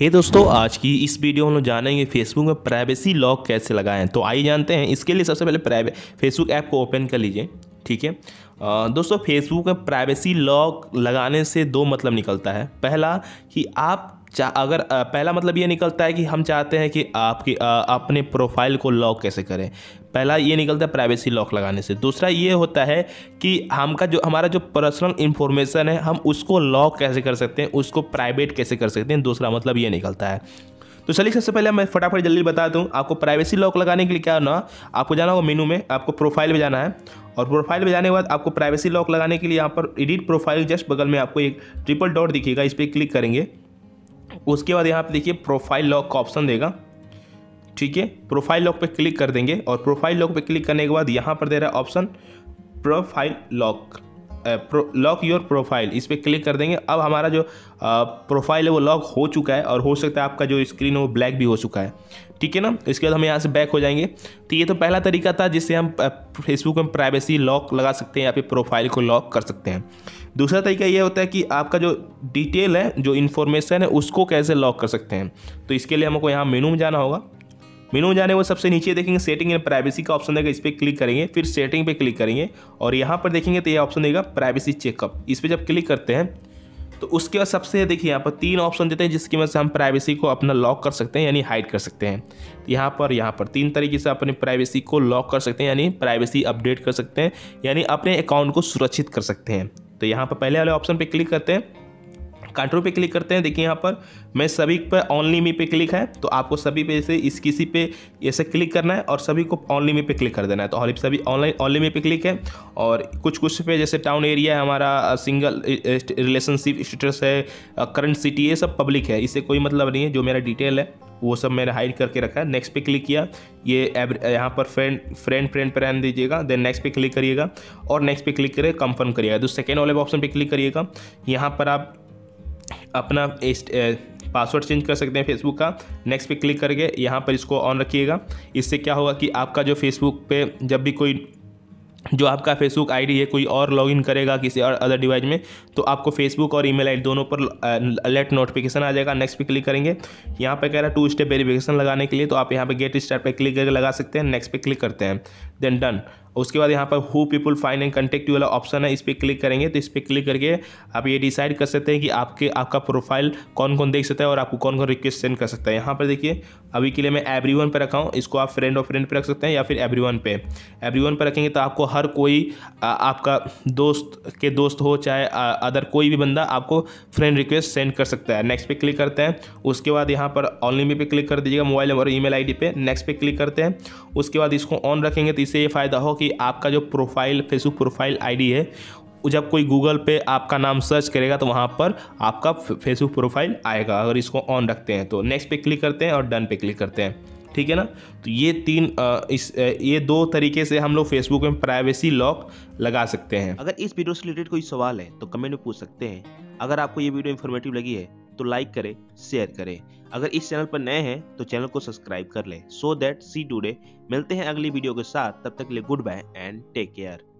हे दोस्तों, आज की इस वीडियो में हम जानेंगे फेसबुक में प्राइवेसी लॉक कैसे लगाएं। तो आइए जानते हैं। इसके लिए सबसे पहले फेसबुक ऐप को ओपन कर लीजिए। ठीक है दोस्तों, फेसबुक में प्राइवेसी लॉक लगाने से दो मतलब निकलता है। पहला कि पहला मतलब ये निकलता है कि हम चाहते हैं कि आपके अपने प्रोफाइल को लॉक कैसे करें। पहला ये निकलता है प्राइवेसी लॉक लगाने से। दूसरा ये होता है कि हमारा जो पर्सनल इन्फॉर्मेशन है, हम उसको लॉक कैसे कर सकते हैं, उसको प्राइवेट कैसे कर सकते हैं। दूसरा मतलब ये निकलता है। तो चलिए सबसे पहले मैं फटाफट जल्दी बता दूं आपको प्राइवेसी लॉक लगाने के लिए क्या होना। आपको जाना होगा मेनू में, आपको प्रोफाइल में जाना है और प्रोफाइल में जाने के बाद आपको प्राइवेसी लॉक लगाने के लिए यहाँ पर एडिट प्रोफाइल जस्ट बगल में आपको एक ट्रिपल डॉट दिखेगा, इस पर क्लिक करेंगे। उसके बाद यहाँ पे देखिए प्रोफाइल लॉक का ऑप्शन देगा। ठीक है, प्रोफाइल लॉक पे क्लिक कर देंगे और प्रोफाइल लॉक पे क्लिक करने के बाद यहाँ पर दे रहा है option profile lock, lock your profile, इस पर क्लिक कर देंगे। अब हमारा जो प्रोफाइल है वो लॉक हो चुका है और हो सकता है आपका जो स्क्रीन है वो ब्लैक भी हो चुका है। ठीक है ना, इसके बाद हम यहाँ से बैक हो जाएंगे। तो ये तो पहला तरीका था जिससे हम फेसबुक में प्राइवेसी लॉक लगा सकते हैं या फिर प्रोफाइल को लॉक कर सकते हैं। दूसरा तरीका ये होता है कि आपका जो डिटेल है, जो इन्फॉर्मेशन है, उसको कैसे लॉक कर सकते हैं। तो इसके लिए हमको यहाँ मेनू में जाना होगा। मेनू में जाने वो सबसे नीचे देखेंगे सेटिंग एंड प्राइवेसी का ऑप्शन देगा, इस पर क्लिक करेंगे। फिर सेटिंग पे क्लिक करेंगे और यहाँ पर देखेंगे तो ये ऑप्शन देगा प्राइवेसी चेकअप। इस पर जब क्लिक करते हैं तो उसके बाद सबसे देखिए यहाँ पर तीन ऑप्शन देते हैं जिसकी वजह से हम प्राइवेसी को अपना लॉक कर सकते हैं यानी हाइड कर सकते हैं। यहाँ पर तीन तरीके से अपने प्राइवेसी को लॉक कर सकते हैं यानी प्राइवेसी अपडेट कर सकते हैं यानी अपने अकाउंट को सुरक्षित कर सकते हैं। तो यहाँ पर पहले वाले ऑप्शन पे क्लिक करते हैं, कंट्रोल पे क्लिक करते हैं। देखिए यहाँ पर मैं सभी पर ओनली मी पे क्लिक है, तो आपको सभी पे ऐसे इस किसी पे ऐसे क्लिक करना है और सभी को ओनली मी पे क्लिक कर देना है। तो हमारे सभी ऑनलाइन ओनली मी पे क्लिक है और कुछ कुछ पे जैसे टाउन एरिया है हमारा, सिंगल रिलेशनशिप स्टेटस है, करंट सिटी, ये सब पब्लिक है, इससे कोई मतलब नहीं है। जो मेरा डिटेल है वो सब मैंने हाइड करके रखा है। नेक्स्ट पे क्लिक किया, ये यहाँ पर फ्रेंड पे रहने दीजिएगा। देन नेक्स्ट पे क्लिक करिएगा और नेक्स्ट पे क्लिक करिए, कंफर्म करिएगा। तो सेकेंड वाले ऑप्शन पे क्लिक करिएगा। यहाँ पर आप अपना पासवर्ड चेंज कर सकते हैं फेसबुक का। नेक्स्ट पे क्लिक करके यहाँ पर इसको ऑन रखिएगा। इससे क्या होगा कि आपका जो फेसबुक पे जब भी कोई जो आपका फेसबुक आईडी है कोई और लॉगिन करेगा किसी और अदर डिवाइस में, तो आपको फेसबुक और ईमेल आईडी दोनों पर अलर्ट नोटिफिकेशन आ जाएगा। नेक्स्ट पे क्लिक करेंगे, यहाँ पे कह रहा है 2 स्टेप वेरिफिकेशन लगाने के लिए, तो आप यहाँ पे गेट स्टार्ट पे क्लिक करके लगा सकते हैं। नेक्स्ट पे क्लिक करते हैं, देन डन। उसके बाद यहाँ पर who people find and contact you वाला ऑप्शन है, इस पर क्लिक करेंगे। तो इस पर क्लिक करके आप ये डिसाइड कर सकते हैं कि आपका प्रोफाइल कौन कौन देख सकता है और आपको कौन कौन रिक्वेस्ट सेंड कर सकता है। यहाँ पर देखिए अभी के लिए मैं एवरीवन पे रखा हूँ, इसको आप फ्रेंड ऑफ फ्रेंड पे रख सकते हैं या फिर एवरीवन पे रखेंगे तो आपको हर कोई, आपका दोस्त के दोस्त हो चाहे अदर कोई भी बंदा, आपको फ्रेंड रिक्वेस्ट सेंड कर सकता है। नेक्स्ट पे क्लिक करते हैं। उसके बाद यहाँ पर ऑनलाइन पे क्लिक कर दीजिएगा, मोबाइल नंबर और ईमेल आईडी पे। नेक्स्ट पे क्लिक करते हैं। उसके बाद इसको ऑन रखेंगे तो इससे ये फ़ायदा हो कि आपका जो प्रोफाइल फेसबुक प्रोफाइल आईडी है, जब कोई गूगल पे आपका नाम सर्च करेगा तो वहाँ पर आपका फेसबुक प्रोफाइल आएगा अगर इसको ऑन रखते हैं। तो नेक्स्ट पे क्लिक करते हैं और डन पे क्लिक करते हैं। ठीक है ना, तो ये दो तरीके से हम लोग फेसबुक में प्राइवेसी लॉक लगा सकते हैं। अगर इस वीडियो से रिलेटेड कोई सवाल है तो कमेंट में पूछ सकते हैं। अगर आपको ये वीडियो इन्फॉर्मेटिव लगी है तो लाइक करें, शेयर करें। अगर इस चैनल पर नए हैं तो चैनल को सब्सक्राइब कर लें। सो दैट सी टुडे, मिलते हैं अगली वीडियो के साथ। तब तक के लिए good bye and take care.